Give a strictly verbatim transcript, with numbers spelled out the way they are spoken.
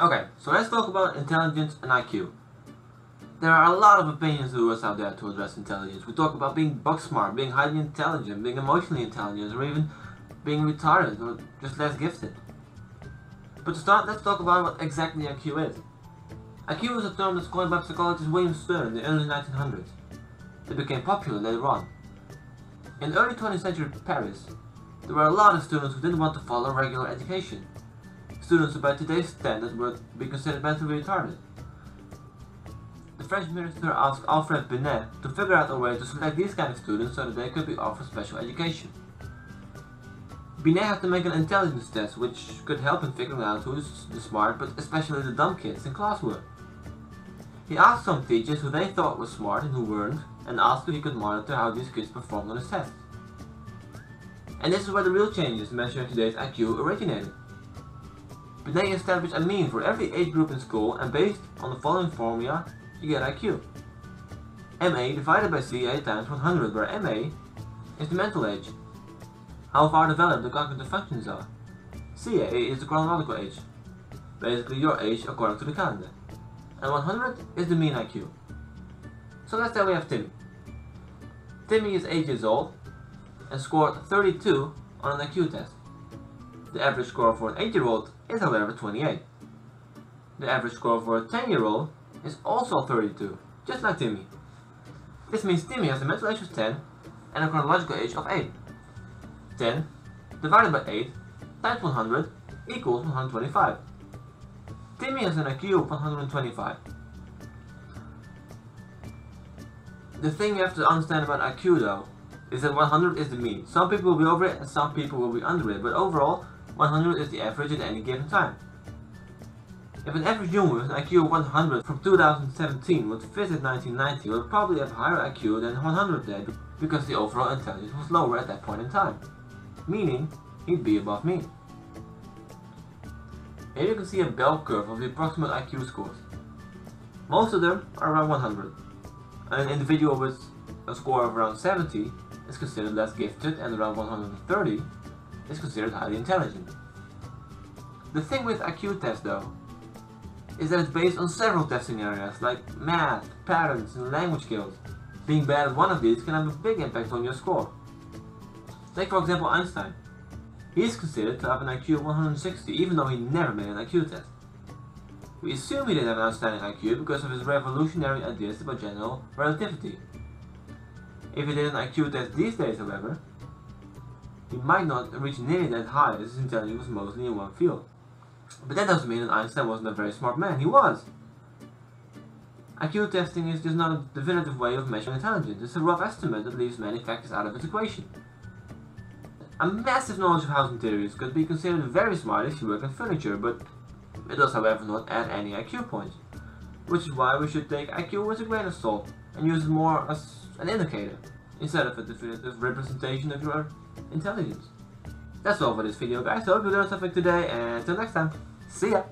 Okay, so let's talk about intelligence and I Q. There are a lot of opinions to us out there to address intelligence. We talk about being book smart, being highly intelligent, being emotionally intelligent, or even being retarded or just less gifted. But to start, let's talk about what exactly I Q is. I Q is a term that's coined by psychologist William Stern in the early nineteen hundreds. It became popular later on. In early twentieth century Paris, there were a lot of students who didn't want to follow regular education. Students who by today's standards would be considered mentally retarded. The French minister asked Alfred Binet to figure out a way to select these kind of students so that they could be offered special education. Binet had to make an intelligence test which could help in figuring out who's the smart but especially the dumb kids in class were. He asked some teachers who they thought were smart and who weren't, and asked if he could monitor how these kids performed on his test. And this is where the real changes measuring today's I Q originated. Binet established a mean for every age group in school, and based on the following formula you get I Q. M A divided by C A times one hundred, where M A is the mental age, how far developed the cognitive functions are. C A is the chronological age, basically your age according to the calendar. And one hundred is the mean I Q. So let's say we have Timmy. Timmy is eight years old and scored thirty-two on an I Q test. The average score for an eight-year-old is however twenty-eight. The average score for a ten-year-old is also thirty-two, just like Timmy. This means Timmy has a mental age of ten and a chronological age of eight. ten divided by eight times one hundred equals one hundred twenty-five. Timmy has an I Q of one hundred twenty-five. The thing you have to understand about I Q though is that one hundred is the mean. Some people will be over it and some people will be under it, but overall one hundred is the average at any given time. If an average human with an I Q of one hundred from two thousand seventeen would visit nineteen ninety, would probably have a higher I Q than one hundred there because the overall intelligence was lower at that point in time, meaning he'd be above mean. Here you can see a bell curve of the approximate I Q scores. Most of them are around one hundred. An individual with a score of around seventy is considered less gifted, and around one hundred thirty is considered highly intelligent. The thing with I Q tests though is that it's based on several testing areas like math, patterns, and language skills. Being bad at one of these can have a big impact on your score. Take for example Einstein. He is considered to have an I Q of one hundred sixty even though he never made an I Q test. We assume he didn't have an outstanding I Q because of his revolutionary ideas about general relativity. If he did an I Q test these days however, he might not reach nearly that high as his intelligence was mostly in one field. But that doesn't mean that Einstein wasn't a very smart man, he was! I Q testing is just not a definitive way of measuring intelligence, it's a rough estimate that leaves many factors out of its equation. A massive knowledge of house interiors could be considered very smart if you work in furniture, but it does however not add any I Q points. Which is why we should take I Q with a grain of salt and use it more as an indicator, instead of a definitive representation of your intelligence. That's all for this video guys, so hope you learned something today, and until next time, see ya!